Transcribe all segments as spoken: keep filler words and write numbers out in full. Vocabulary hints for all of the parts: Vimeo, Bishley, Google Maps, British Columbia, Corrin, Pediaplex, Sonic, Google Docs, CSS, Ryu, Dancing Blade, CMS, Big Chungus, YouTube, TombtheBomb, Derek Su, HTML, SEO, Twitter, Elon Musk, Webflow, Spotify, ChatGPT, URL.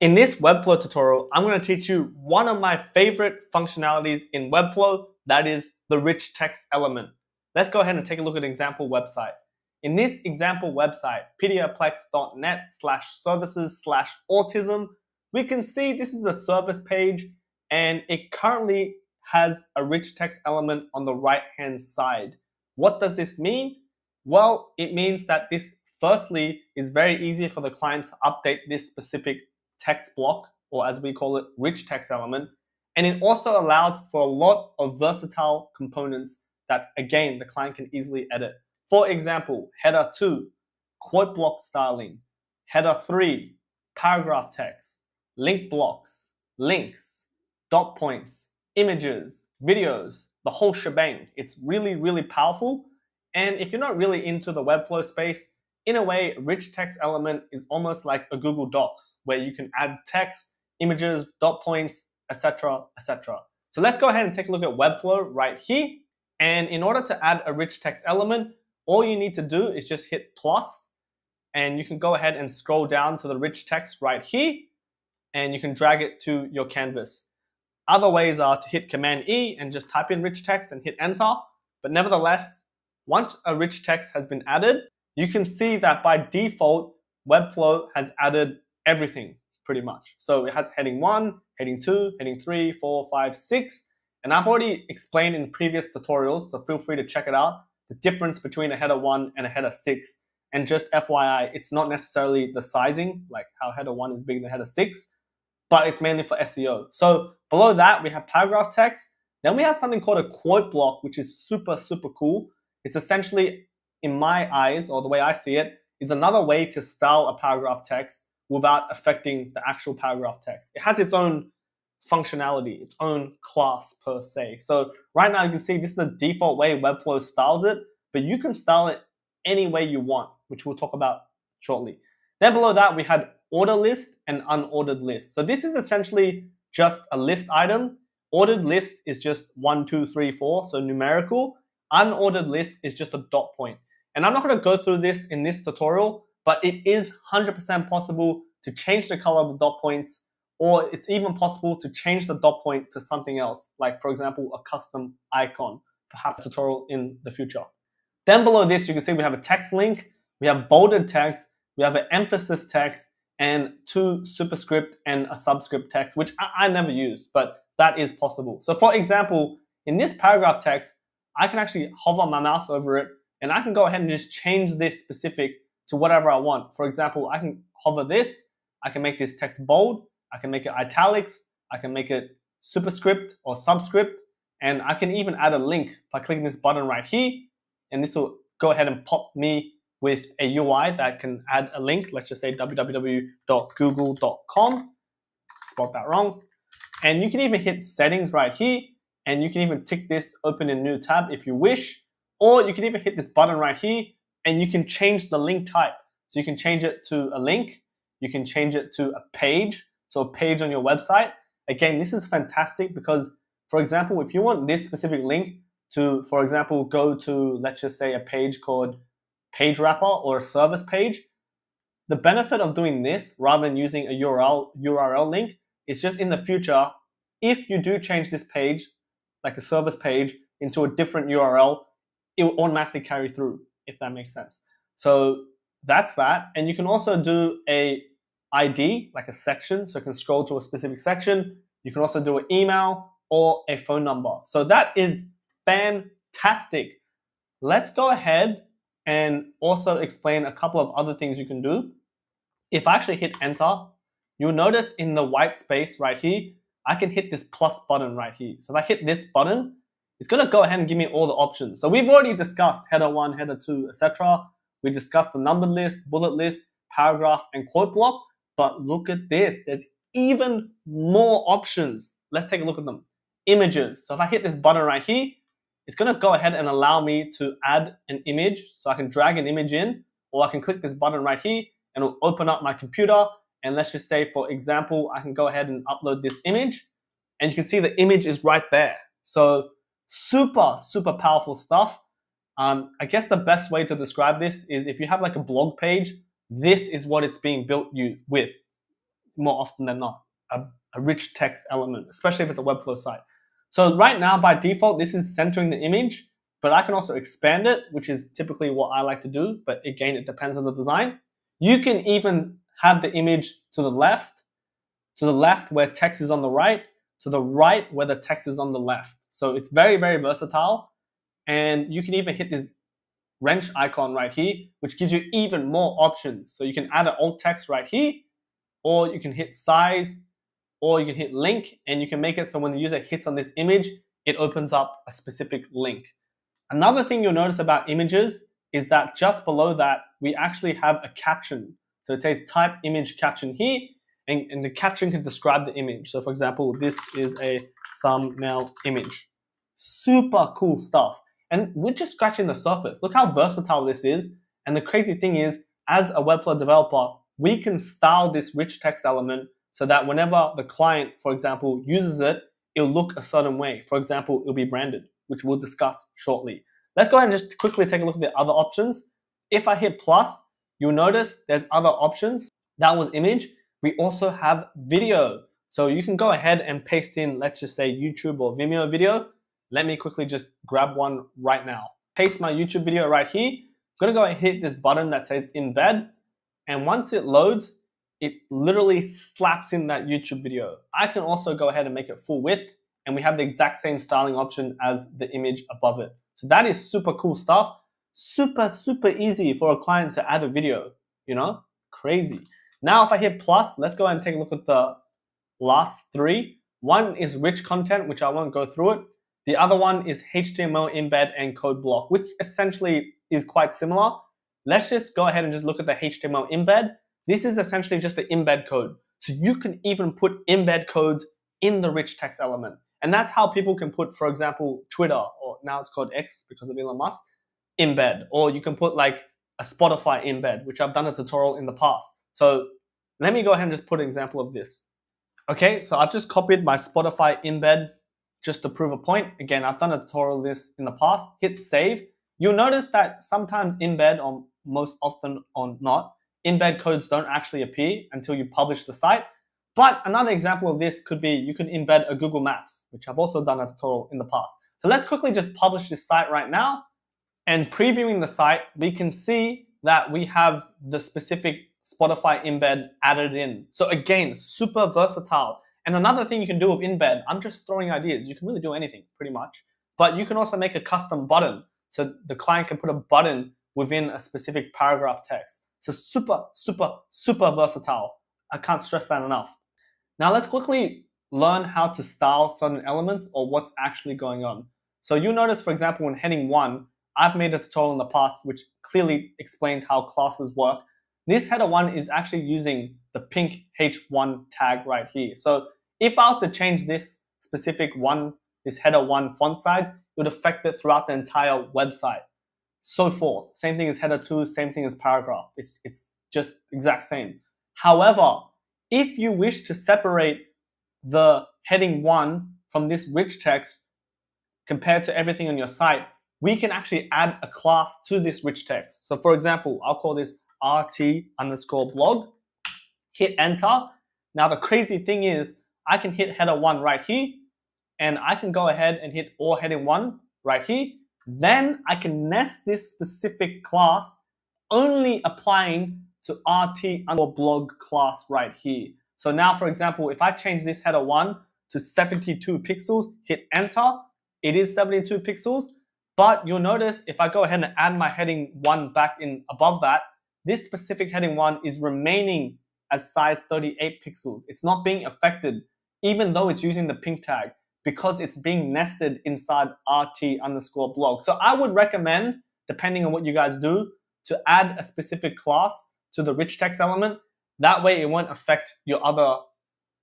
In this Webflow tutorial, I'm going to teach you one of my favorite functionalities in Webflow, that is the rich text element. Let's go ahead and take a look at an example website. In this example website, pediaplex dot net slash services slash autism, we can see this is a service page and it currently has a rich text element on the right-hand side. What does this mean? Well, it means that this, firstly, is very easy for the client to update this specific text block, or as we call it, rich text element. And it also allows for a lot of versatile components that, again, the client can easily edit. For example, header two, quote block styling, header three, paragraph text, link blocks, links, dot points, images, videos, the whole shebang. It's really, really powerful. And if you're not really into the Webflow space, in a way, rich text element is almost like a Google Docs where you can add text, images, dot points, et cetera, et cetera. So let's go ahead and take a look at Webflow right here. And in order to add a rich text element, all you need to do is just hit plus, and you can go ahead and scroll down to the rich text right here, and you can drag it to your canvas. Other ways are to hit Command E and just type in rich text and hit enter. But nevertheless, once a rich text has been added, you can see that by default, Webflow has added everything pretty much. So it has heading one, heading two, heading three, four, five, six. And I've already explained in previous tutorials, so feel free to check it out, the difference between a header one and a header six. And just F Y I, it's not necessarily the sizing, like how header one is bigger than header six, but it's mainly for S E O. So below that, we have paragraph text. Then we have something called a quote block, which is super, super cool. It's essentially, in my eyes, or the way I see it, is another way to style a paragraph text without affecting the actual paragraph text. It has its own functionality, its own class per se. So right now you can see this is the default way Webflow styles it, but you can style it any way you want, which we'll talk about shortly. Then below that we had order list and unordered list. So this is essentially just a list item. Ordered list is just one, two, three, four, so numerical. Unordered list is just a dot point. And I'm not going to go through this in this tutorial, but it is one hundred percent possible to change the color of the dot points, or it's even possible to change the dot point to something else, like, for example, a custom icon, perhaps a tutorial in the future. Then below this, you can see we have a text link, we have bolded text, we have an emphasis text, and two superscript and a subscript text, which I, I never use, but that is possible. So for example, in this paragraph text, I can actually hover my mouse over it, and I can go ahead and just change this specific to whatever I want. For example, I can hover this, I can make this text bold, I can make it italics, I can make it superscript or subscript, and I can even add a link by clicking this button right here, and this will go ahead and pop me with a U I that can add a link. Let's just say w w w dot google dot com, spelled that wrong. And you can even hit settings right here, and you can even tick this open in new tab if you wish, or you can even hit this button right here and you can change the link type. So you can change it to a link, you can change it to a page, so a page on your website. Again, this is fantastic because, for example, if you want this specific link to, for example, go to, let's just say, a page called Page Wrapper or a service page, the benefit of doing this rather than using a U R L U R L link is just in the future, if you do change this page, like a service page, into a different U R L, it will automatically carry through, if that makes sense. So that's that. And you can also do a I D, like a section, so you can scroll to a specific section. You can also do an email or a phone number. So that is fantastic. Let's go ahead and also explain a couple of other things you can do. If I actually hit enter, you'll notice in the white space right here, I can hit this plus button right here. So if I hit this button, it's going to go ahead and give me all the options. So we've already discussed header one, header two, et cetera. We discussed the numbered list, bullet list, paragraph, and quote block. But look at this. There's even more options. Let's take a look at them. Images. So if I hit this button right here, it's going to go ahead and allow me to add an image. So I can drag an image in, or I can click this button right here, and it'll open up my computer. And let's just say, for example, I can go ahead and upload this image, and you can see the image is right there. So super, super powerful stuff. Um, I guess the best way to describe this is if you have like a blog page, this is what it's being built you with. more often than not, a, a rich text element, especially if it's a Webflow site. So right now, by default, this is centering the image, but I can also expand it, which is typically what I like to do, but again, it depends on the design. You can even have the image to the left, to the left where text is on the right, to the right where the text is on the left. So it's very, very versatile. And you can even hit this wrench icon right here, which gives you even more options. So you can add an alt text right here, or you can hit size, or you can hit link, and you can make it so when the user hits on this image, it opens up a specific link. Another thing you'll notice about images is that just below that, we actually have a caption. So it says type image caption here, and, and the caption can describe the image. So for example, this is a thumbnail image. Super cool stuff. And we're just scratching the surface. Look how versatile this is. And the crazy thing is, as a Webflow developer, we can style this rich text element so that whenever the client, for example, uses it, it'll look a certain way. For example, it'll be branded, which we'll discuss shortly. Let's go ahead and just quickly take a look at the other options. If I hit plus, you'll notice there's other options. That was image. We also have video. So you can go ahead and paste in, let's just say YouTube or Vimeo video. Let me quickly just grab one right now. Paste my YouTube video right here. I'm gonna go and hit this button that says embed. And once it loads, it literally slaps in that YouTube video. I can also go ahead and make it full width, and we have the exact same styling option as the image above it. So that is super cool stuff. Super, super easy for a client to add a video, you know, crazy. Now, if I hit plus, let's go ahead and take a look at the last three. One is rich content, which I won't go through it. The other one is H T M L embed and code block, which essentially is quite similar. Let's just go ahead and just look at the H T M L embed. This is essentially just the embed code. So you can even put embed codes in the rich text element. And that's how people can put, for example, Twitter, or now it's called X because of Elon Musk, embed. Or you can put like a Spotify embed, which I've done a tutorial in the past. So let me go ahead and just put an example of this. Okay, so I've just copied my Spotify embed just to prove a point. Again, I've done a tutorial on this in the past. Hit save. You'll notice that sometimes embed, or most often or not, embed codes don't actually appear until you publish the site. But another example of this could be you can embed a Google Maps, which I've also done a tutorial in the past. So let's quickly just publish this site right now. And previewing the site, we can see that we have the specific Spotify embed added in. So again, super versatile. And another thing you can do with embed, I'm just throwing ideas. You can really do anything, pretty much. But you can also make a custom button. So the client can put a button within a specific paragraph text. So super, super, super versatile. I can't stress that enough. Now let's quickly learn how to style certain elements or what's actually going on. So you'll notice, for example, in heading one, I've made a tutorial in the past which clearly explains how classes work. This header one is actually using the pink H one tag right here. So if I was to change this specific one, this header one font size, it would affect it throughout the entire website. So forth. Same thing as header two, same thing as paragraph. It's, it's just exact same. However, if you wish to separate the heading one from this rich text compared to everything on your site, we can actually add a class to this rich text. So for example, I'll call this R T underscore blog, hit enter. Now the crazy thing is I can hit header one right here, and I can go ahead and hit all heading one right here. Then I can nest this specific class only applying to R T underscore blog class right here. So now, for example, if I change this header one to seventy-two pixels, hit enter, it is seventy-two pixels. But you'll notice if I go ahead and add my heading one back in above that, this specific heading one is remaining as size thirty-eight pixels. It's not being affected, even though it's using the pink tag, because it's being nested inside R T underscore blog. So I would recommend, depending on what you guys do, to add a specific class to the rich text element. That way it won't affect your other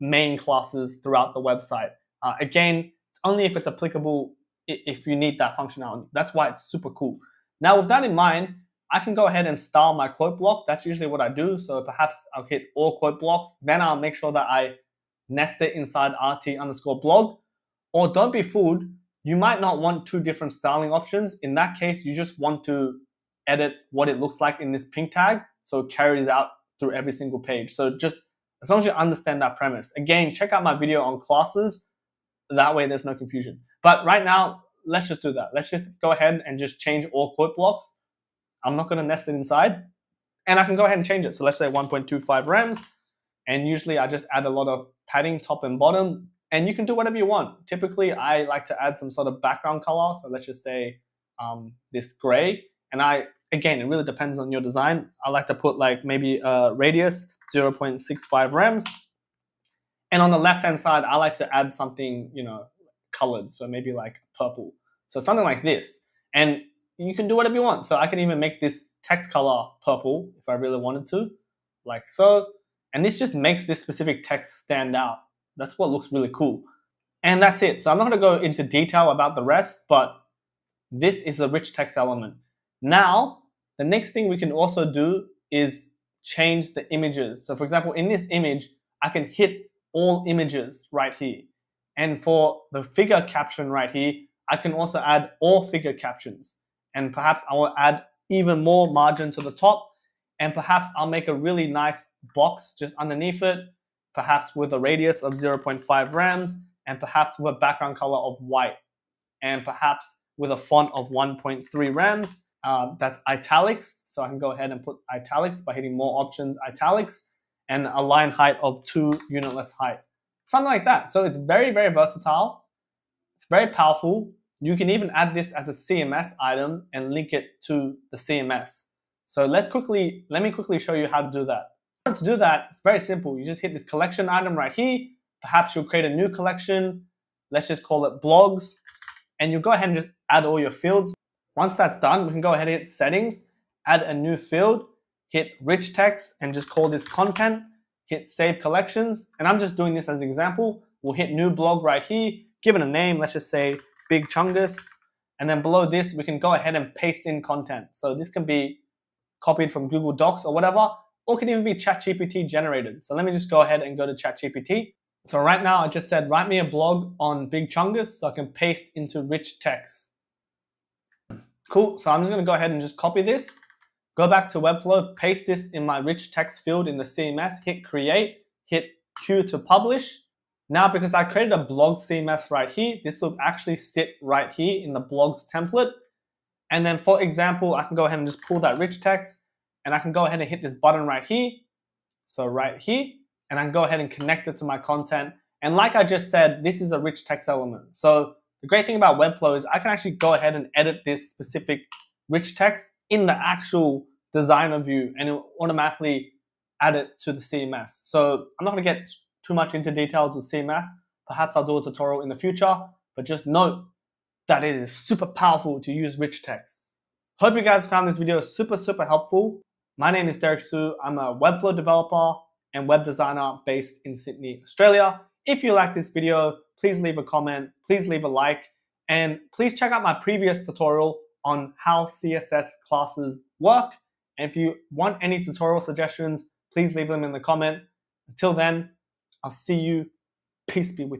main classes throughout the website. Uh, again, it's only if it's applicable if you need that functionality. That's why it's super cool. Now with that in mind, I can go ahead and style my quote block. That's usually what I do. So perhaps I'll hit all quote blocks. Then I'll make sure that I nest it inside R T underscore blog. Or don't be fooled. You might not want two different styling options. In that case, you just want to edit what it looks like in this pink tag so it carries out through every single page. So just as long as you understand that premise. Again, check out my video on classes. That way there's no confusion. But right now, let's just do that. Let's just go ahead and just change all quote blocks. I'm not going to nest it inside. And I can go ahead and change it. So let's say one point two five rems. And usually I just add a lot of padding top and bottom. And you can do whatever you want. Typically, I like to add some sort of background color. So let's just say um, this gray. And I, again, it really depends on your design. I like to put like maybe a radius, zero point six five rems. And on the left-hand side, I like to add something, you know, colored. So maybe like purple. So something like this. And you can do whatever you want. So I can even make this text color purple if I really wanted to, like so. And this just makes this specific text stand out. That's what looks really cool. And that's it. So I'm not going to go into detail about the rest, but this is a rich text element. Now, the next thing we can also do is change the images. So for example, in this image, I can hit all images right here. And for the figure caption right here, I can also add all figure captions. And perhaps I will add even more margin to the top. And perhaps I'll make a really nice box just underneath it, perhaps with a radius of zero point five rems, and perhaps with a background color of white, and perhaps with a font of one point three rems. Uh, that's italics, so I can go ahead and put italics by hitting more options, italics, and a line height of two unitless height. Something like that. So it's very, very versatile. It's very powerful. You can even add this as a C M S item and link it to the C M S. So let's quickly, let me quickly show you how to do that. To do that, it's very simple. You just hit this collection item right here. Perhaps you'll create a new collection. Let's just call it blogs. And you'll go ahead and just add all your fields. Once that's done, we can go ahead and hit settings, add a new field, hit rich text, and just call this content, hit save collections. And I'm just doing this as an example. We'll hit new blog right here, give it a name. Let's just say Big Chungus. And then below this, we can go ahead and paste in content. So this can be copied from Google Docs or whatever, or can even be ChatGPT generated. So let me just go ahead and go to ChatGPT. So right now I just said, write me a blog on Big Chungus, so I can paste into rich text. Cool, so I'm just gonna go ahead and just copy this, go back to Webflow, paste this in my rich text field in the C M S, hit create, hit Q to publish. Now, because I created a blog C M S right here, this will actually sit right here in the blogs template. And then for example, I can go ahead and just pull that rich text, and I can go ahead and hit this button right here, so right here, and I can go ahead and connect it to my content. And like I just said, this is a rich text element. So the great thing about Webflow is I can actually go ahead and edit this specific rich text in the actual designer view, and it will automatically add it to the C M S. So I'm not going to get too much into details with C M S. Perhaps I'll do a tutorial in the future, but just note that it is super powerful to use rich text. Hope you guys found this video super, super helpful. My name is Derek Su. I'm a Webflow developer and web designer based in Sydney, Australia. If you like this video, please leave a comment, please leave a like, and please check out my previous tutorial on how C S S classes work. And if you want any tutorial suggestions, please leave them in the comment. Until then, I'll see you. Peace be with you.